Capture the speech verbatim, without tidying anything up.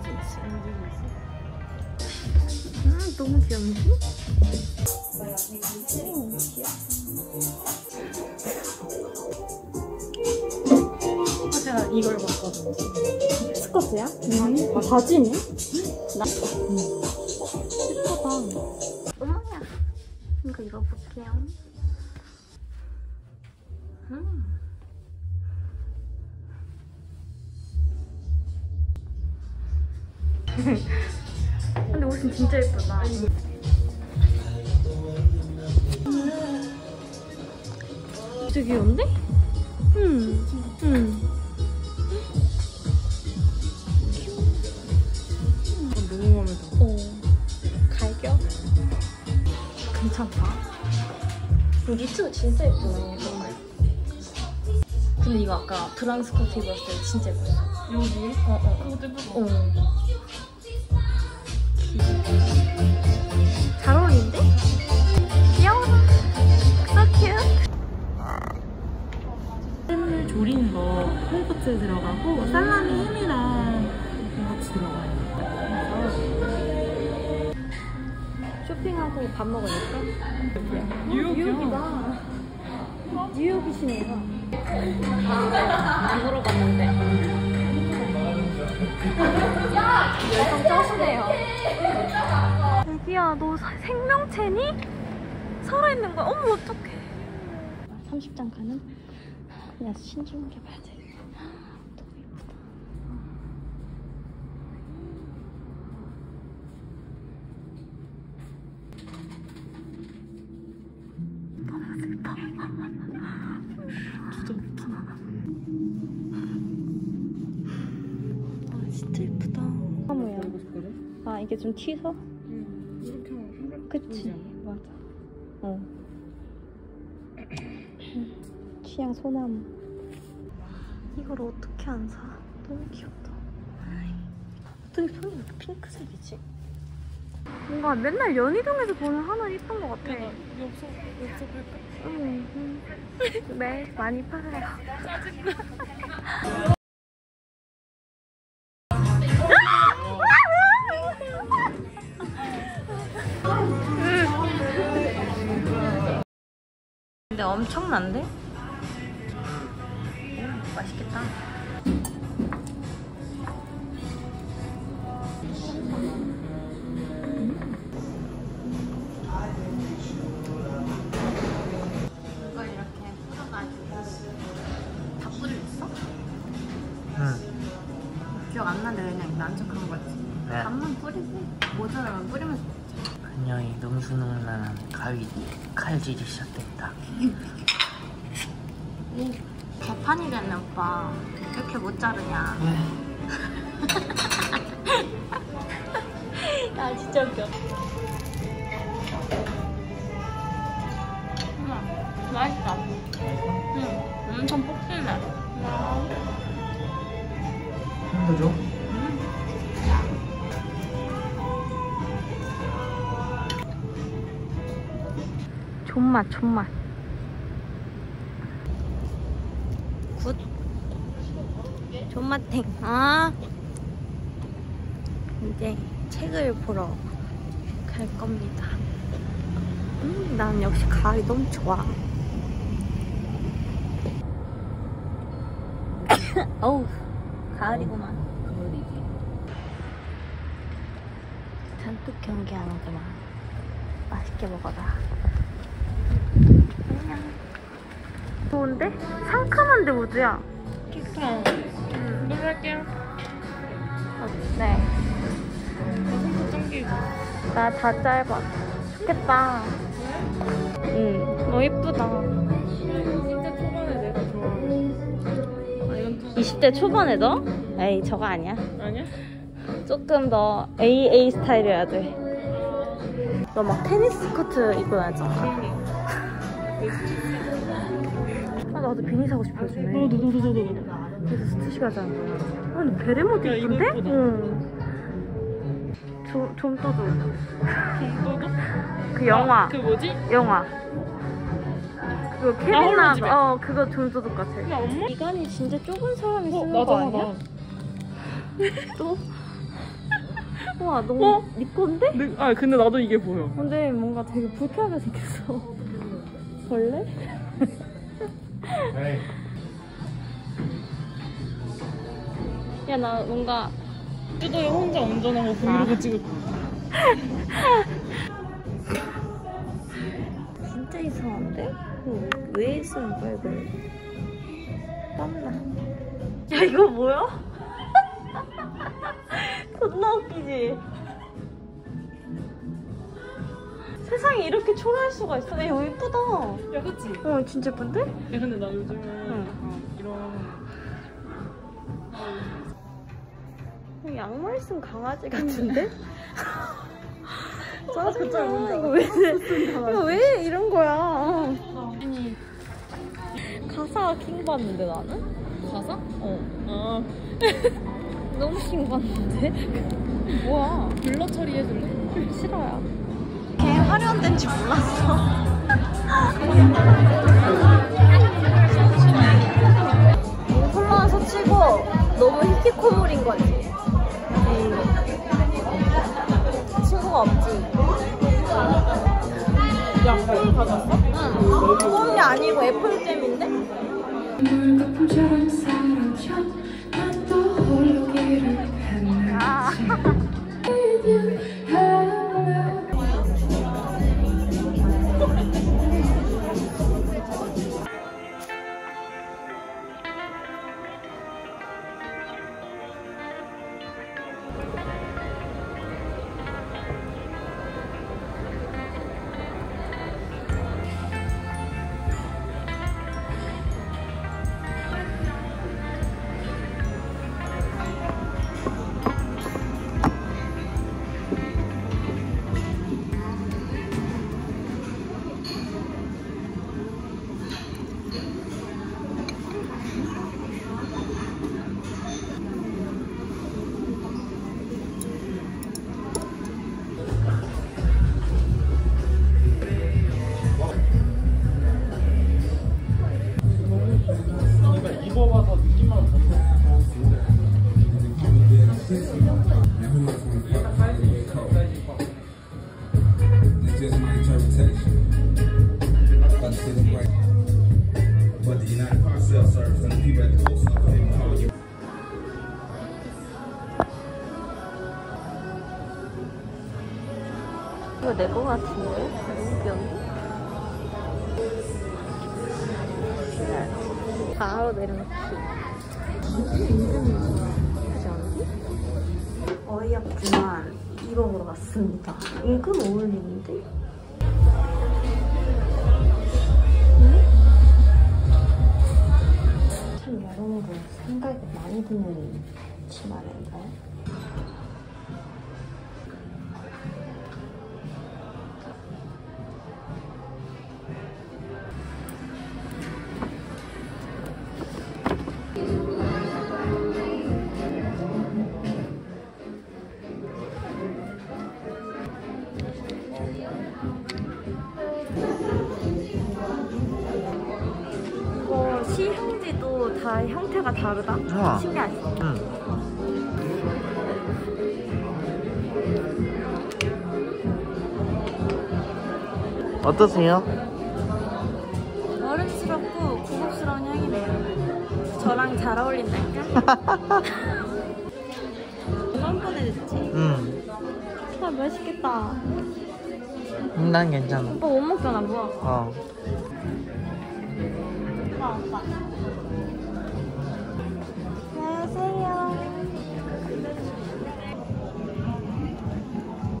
인디genous. 아, 너무 귀여운데? 오, 귀여워. 제가 이걸 봤거든. 스커트야? 응. 아, 바지네? 나? 응. 예쁘다. 어머니야. 이거 입어볼게요. 음. 근데 옷은 진짜 예쁘다. 진짜 귀여운데? 음. 음. 너무 마음에 들어. 어. 갈겨? 괜찮다. 니트가 진짜 예쁘네. 근데 이거 아까 브라운 스커트 입었을 때 진짜 예뻐요. 여기? 어, 어. 그것도 예쁘고. 어. 잘 어울린데? 귀여워. So cute. 햄을 조린 거 콩쿠트 들어가고 살라미 햄이랑 같이 들어가요. 쇼핑하고 밥 먹으니까? 뉴욕이야. 뉴욕이다. 뉴욕이시네요. 안 물어봤는데. 열정 쩌시네요. 애기야, 너 생명체니? 살아있는 거야? 어머, 어떡해. 삼십 장 가는? 야, 신중하게 봐야 돼. 너무 예쁘다. 너무 예뻐. 진짜 예쁘다. 아, 진짜 예쁘다. 사무야. 아, 이게 좀 튀서? 응. 이렇게 하면 생각. 그치. 맞아. 어. 취향 소나무. 이걸 어떻게 안 사? 너무 귀엽다. 어떻게 손이 이렇게 핑크색이지? 뭔가 맨날 연희동에서 보는 하나 예쁜 것 같아. 엽서, 엽서 할까? 응, 응. 매일 많이 팔아요. 짜증나. 근데 엄청난데? 오, 맛있겠다. 안 나는데 그냥 난척한 거지. 네. 밥만 뿌리고 모자라면 뿌리면서 먹자. 그녀의 능수능란한 가위 칼질이 시작됐다. 이 개판이 됐네 오빠. 이렇게 못 자르냐? 네. 야 진짜 웃겨. 음, 맛있다. 음, 엄청 폭신해. 힘들죠? 음. 존맛, 존맛. 굿. 존맛탱. 아. 이제 책을 보러 갈 겁니다. 음, 난 역시 가을이 너무 좋아. 어우. 가을이구만. 잔뜩 경계하는구만. 맛있게 먹어라. 안녕. 좋은데? 상큼한데 우주야. 키스해. 응. 물 할게요. 네. 손도 당기고. 나 다 짧아. 좋겠다. 왜? 응. 너무 예쁘다. 이십 대 초반에 너? 에이, 저거 아니야. 아니야? 조금 더 에이에이 스타일이어야 돼. 너 막 테니스 스커트 입고 다녔잖아. 아, 나도 비니 사고 싶어. 요즘에 어, 너도, 너도, 너도. 그래서 스티치 가자는 거야. 아, 근데 베레모드 이쁜데? 응. 좀, 좀 떠줘. 좀 떠줘? 그 영화. 아, 그 뭐지? 영화. 그거 케빈남, 어, 그거 존조족 같아. 미간이 진짜 좁은 사람이 쓰는 어, 거 아니야? 또? 우와, 너무 어? 네 건데? 네, 아 근데 나도 이게 보여. 근데 뭔가 되게 불쾌하게 생겼어. 벌레? 야, 나 뭔가 뚜도에 혼자 운전하고 브이로그 찍을 진짜 이상한데? 왜 있으면 빨간데? 땀나. 야, 이거 뭐야? 겁나 웃기지? 세상에 이렇게 초라할 수가 있어? 야, 이거 예쁘다. 야, 그치? 어, 진짜 예쁜데? 야, 근데 나 요즘에 응. 어, 이런... 양말 쓴 강아지 같은데? 짜증나. 어, 이거 왜, 이거 왜 이런 거야? 어. 아니, 가사 킹 봤는데 나는? 가사? 어. 아. 너무 신기한데? 뭐야? 블러 처리해줄래? 싫어요. 걔 화려한덴지 몰랐어. 콜라에서 치고 너무 히키코모리인 거지. 음. 친구가 없지. 야, 콜 받았어? 응. 콜이 아니고 애플잼인데? 이거 내 거 같은데? 너무 귀여운데? 바로 내려놓기. 그지 않니? 어이없지만 이거 보러 왔습니다. 은근 어울리는데? 응? 참 여러모로 생각이 많이 드는 치마인가요? 이거 시형지도 다 형태가 다르다. 아. 신기하지? 응. 어떠세요? 어른스럽고 고급스러운 향이네요. 저랑 잘 어울린다니까? 얼마나 꺼내줬지? 응. 아, 맛있겠다. 음, 난 괜찮아. 오빠 못 먹잖아, 뭐. 어. 오빠, 오빠.